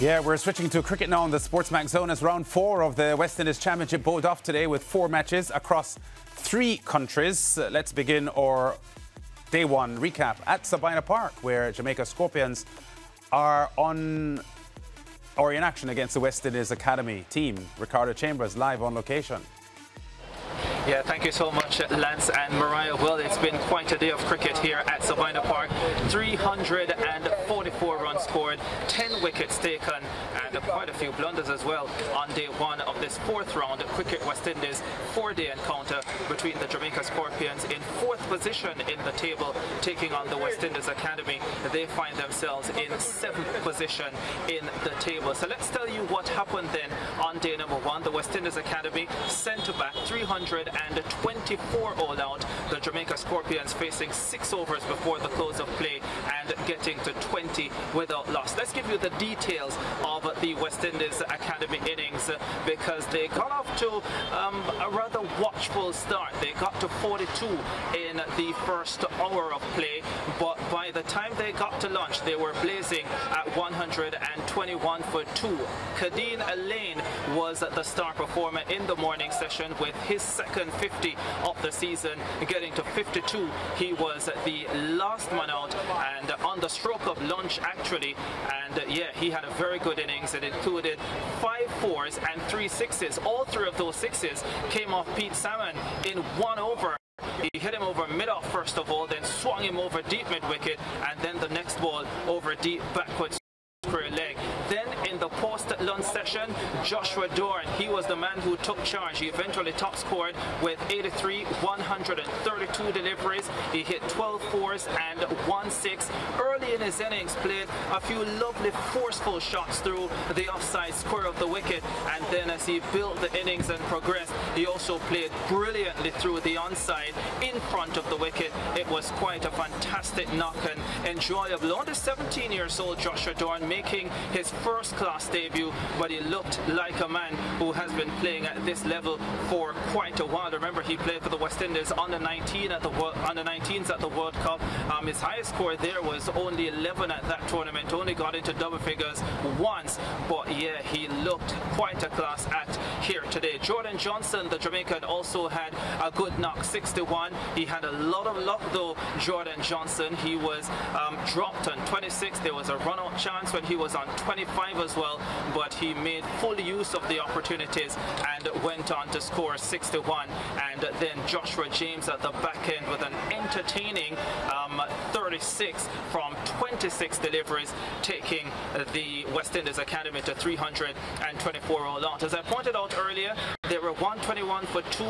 Yeah, we're switching to cricket now on the Sports Mag Zone as round 4 of the West Indies Championship bowled off today with 4 matches across 3 countries. Let's begin our day 1 recap at Sabina Park, where Jamaica Scorpions are on or in action against the West Indies Academy team. Ricardo Chambers live on location. Yeah, thank you so much, Lance and Mariah. Well, it's been quite a day of cricket here at Sabina Park. 344 runs scored, 10 wickets taken, and quite a few blunders as well on day 1 of this 4th round of Cricket West Indies 4-day encounter between the Jamaica Scorpions in 4th position in the table, taking on the West Indies Academy. They find themselves in 7th position in the table. So let's tell you what happened then on day number 1. The West Indies Academy sent to bat 324 all out. The Jamaica Scorpions facing 6 overs before the close of play and getting to 20 without loss. Let's give you the details of the West Indies Academy innings, because they got off to a rather watchful start. They got to 42 in the first hour of play, but by the time they got to lunch, they were blazing at 121 for 2. Kadeen Elaine was the star performer in the morning session with his second 50 of the season, getting to 52. He was the last man out and on the stroke of lunch actually, and yeah, he had a very good innings. It included 5 fours and 3 sixes. All 3 of those 6s came off Pete Salmon in 1 over. He hit him over mid-off first of all, then swung him over deep mid-wicket, and then the next ball over deep backwards square leg. Then in the post-lunch session, Joshua Dorn, he was the man who took charge. He eventually top scored with 83, 132 deliveries. He hit 12 fours and 1 6. Early in his innings, played a few lovely forceful shots through the offside square of the wicket. And then as he built the innings and progressed, he also played brilliantly through the onside in front of the wicket. It was quite a fantastic knock and enjoyable. Only 17-year-old Joshua Dorn making his first class debut, but he looked like a man who has been playing at this level for quite a while. Remember, he played for the West Indies under 19s at the World Cup. His highest score there was only 11 at that tournament. Only got into double figures once, but yeah, he looked quite a class act here today. Jordan Johnson, the Jamaican, also had a good knock, 61. He had a lot of luck though, Jordan Johnson. He was dropped on 26. There was a run-out chance when he was on 25 as well, but he made full use of the opportunities and went on to score 61. And then Joshua James at the back end with an entertaining 36 from 26 deliveries, taking the West Indies Academy to 324 all out. As I pointed out earlier, they were 121 for 2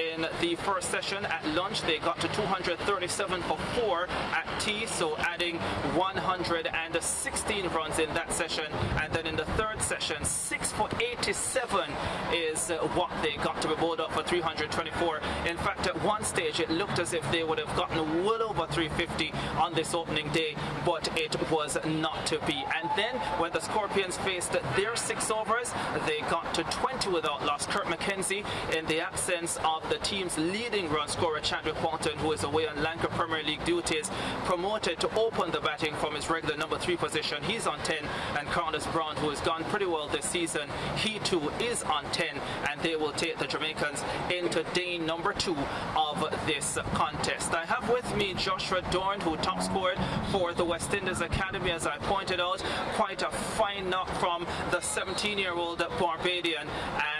in the first session. At lunch, they got to 237 for 4 at tea, so adding 116 runs in that session. And then in the third session, 6 for 87 is what they got to be bowled up for 324. In fact, at one stage, it looked as if they would have gotten well over 350 on this opening day, but it was not to be. And then when the Scorpions faced their 6 overs, they got to 20 without loss. Kurt McKenzie, in the absence of the team's leading run scorer Chandri Quanton, who is away on Lanka Premier League duties, promoted to open the batting from his regular number 3 position. He's on 10, and Carlos Brown, who has gone pretty well this season, he too is on 10, and they will take the Jamaicans into day number 2 of this contest. I have with me Joshua Dorn, who top scored for the West Indies Academy. As I pointed out, quite a fine knock from the 17-year-old Barbadian.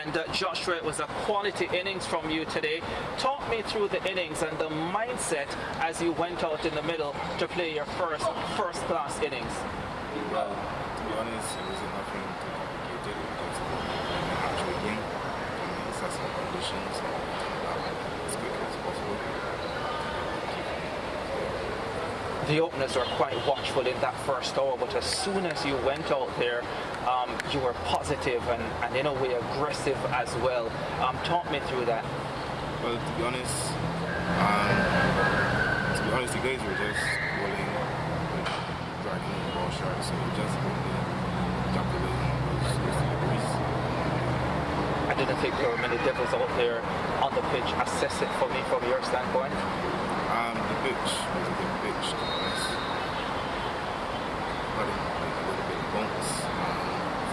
And Joshua, it was a quality innings from you today. Talk me through the innings and the mindset as you went out in the middle to play your first-class innings. Well, to be honest, it was nothing too complicated. It was an actual game in successful conditions, as quick as possible. The openers were quite watchful in that first hour, but as soon as you went out there, you were positive and in a way aggressive as well. Talk me through that. Well, to be honest, the guys were just rolling, dragging the ball short, so we just jumped away and was I didn't think there were many devils out there on the pitch. Assess it for me from your standpoint. The pitch was a good pitch, to be honest. But it was a little bit bounce.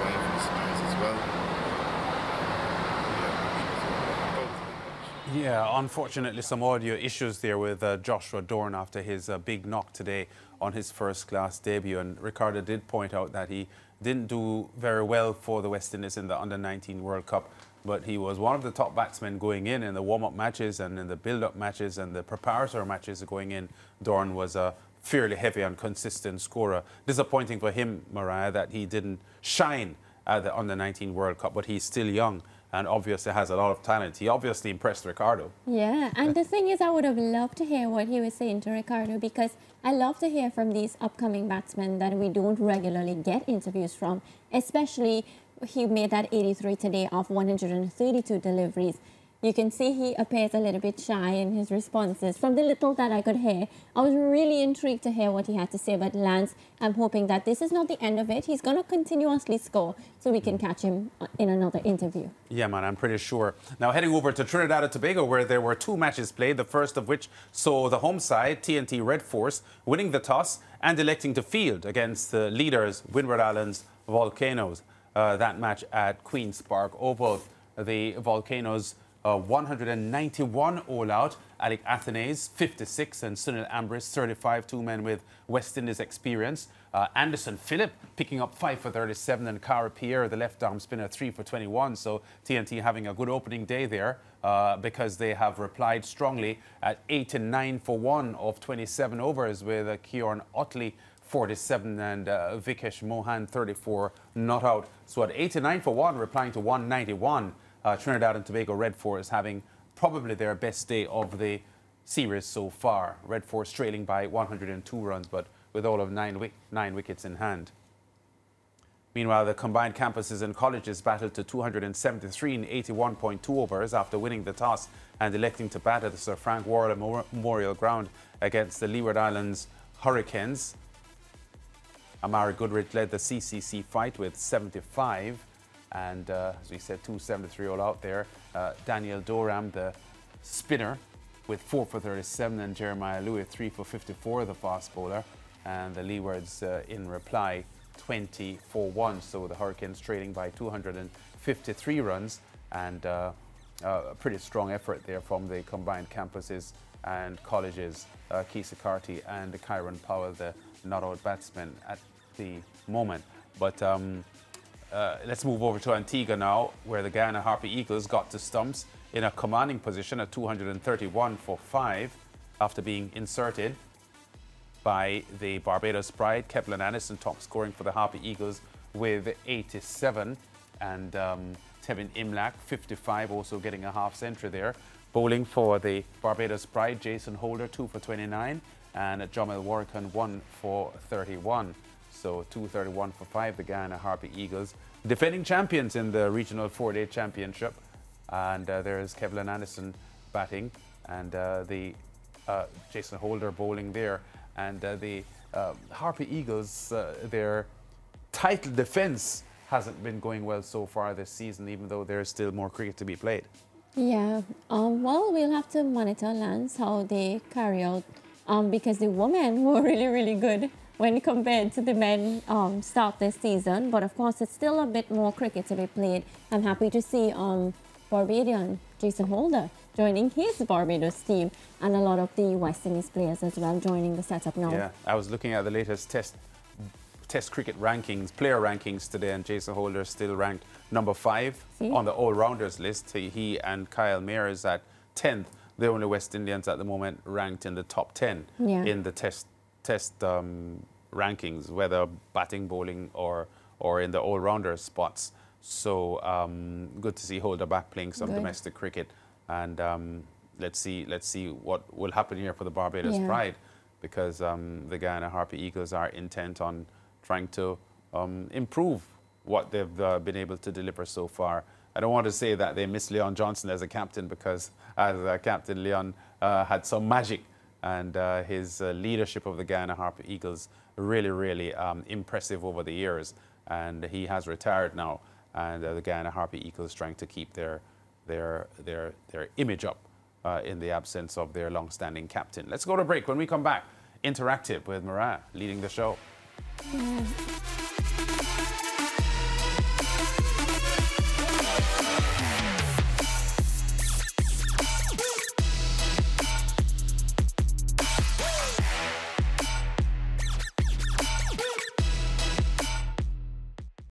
Yeah, unfortunately some audio issues there with Joshua Dorn after his big knock today on his first class debut, and Ricardo did point out that he didn't do very well for the West Indies in the Under-19 World Cup, but he was one of the top batsmen going in the warm-up matches and in the build-up matches and the preparatory matches going in. Dorn was a fairly heavy and consistent scorer. Disappointing for him, Mariah, that he didn't shine at the Under-19 World Cup, but he's still young and obviously has a lot of talent. He obviously impressed Ricardo. Yeah, and the thing is, I would have loved to hear what he was saying to Ricardo, because I love to hear from these upcoming batsmen that we don't regularly get interviews from, especially he made that 83 today off 132 deliveries. You can see he appears a little bit shy in his responses. From the little that I could hear, I was really intrigued to hear what he had to say. But Lance, I'm hoping that this is not the end of it. He's going to continuously score, so we can catch him in another interview. Yeah, man, I'm pretty sure. Now heading over to Trinidad and Tobago, where there were two matches played, the first of which saw the home side, TNT Red Force, winning the toss and electing to field against the leaders, Windward Islands Volcanoes. That match at Queen's Park Oval. The Volcanoes 191 all out. Alec Athanese, 56, and Sunil Ambris, 35, two men with West Indies experience. Anderson Phillip picking up 5 for 37, and Cara Pierre, the left-arm spinner, 3 for 21. So TNT having a good opening day there because they have replied strongly at 89 for 1 of 27 overs with Kieron Otley, 47, and Vikesh Mohan, 34, not out. So at 89 for 1, replying to 191, Trinidad and Tobago Red Force having probably their best day of the series so far. Red Force trailing by 102 runs, but with all of nine wickets in hand. Meanwhile, the combined campuses and colleges battled to 273 in 81.2 overs after winning the toss and electing to bat at the Sir Frank Worrell Memorial Ground against the Leeward Islands Hurricanes. Amari Goodrich led the CCC fight with 75, and as we said, 273 all out there. Daniel Doram, the spinner, with 4 for 37, and Jeremiah Lewis, 3 for 54, the fast bowler, and the Leewards in reply, 20 for 1. So the Hurricanes trailing by 253 runs, and a pretty strong effort there from the combined campuses and colleges. Kisa Carty and Kyron Powell, the not-out batsmen at the moment. But let's move over to Antigua now, where the Guyana Harpy Eagles got to stumps in a commanding position at 231 for 5 after being inserted by the Barbados Pride. Keplon Anison top scoring for the Harpy Eagles with 87, and Tevin Imlach, 55, also getting a half century there. Bowling for the Barbados Pride, Jason Holder, 2 for 29. And Jamil Warrican, 1 for 31. So 231 for 5, the Guyana Harpy Eagles, defending champions in the regional four-day championship. And there's Keplon Anison batting, and the Jason Holder bowling there. And the Harpy Eagles, their title defense hasn't been going well so far this season, even though there's still more cricket to be played. Yeah, well, we'll have to monitor, Lance, how they carry out, because the women were really, really good when compared to the men start this season. But of course, it's still a bit more cricket to be played. I'm happy to see Barbadian Jason Holder joining his Barbados team, and a lot of the West Indies players as well joining the setup now. Yeah, I was looking at the latest test cricket rankings, player rankings today, and Jason Holder is still ranked number 5 on the all-rounders list. He and Kyle Mayer is at 10th. The only West Indians at the moment ranked in the top 10 in the test rankings, whether batting, bowling, or in the all-rounder spots. So good to see Holder back playing some domestic cricket, and let's see what will happen here for the Barbados Pride, because the Guyana Harpy Eagles are intent on trying to improve what they've been able to deliver so far. I don't want to say that they miss Leon Johnson as a captain, because as captain, Leon had some magic, and his leadership of the Guyana Harpy Eagles really, really impressive over the years. And he has retired now, and the Guyana Harpy Eagles trying to keep their image up in the absence of their long-standing captain. Let's go to break. When we come back, Interactive with Mariah leading the show.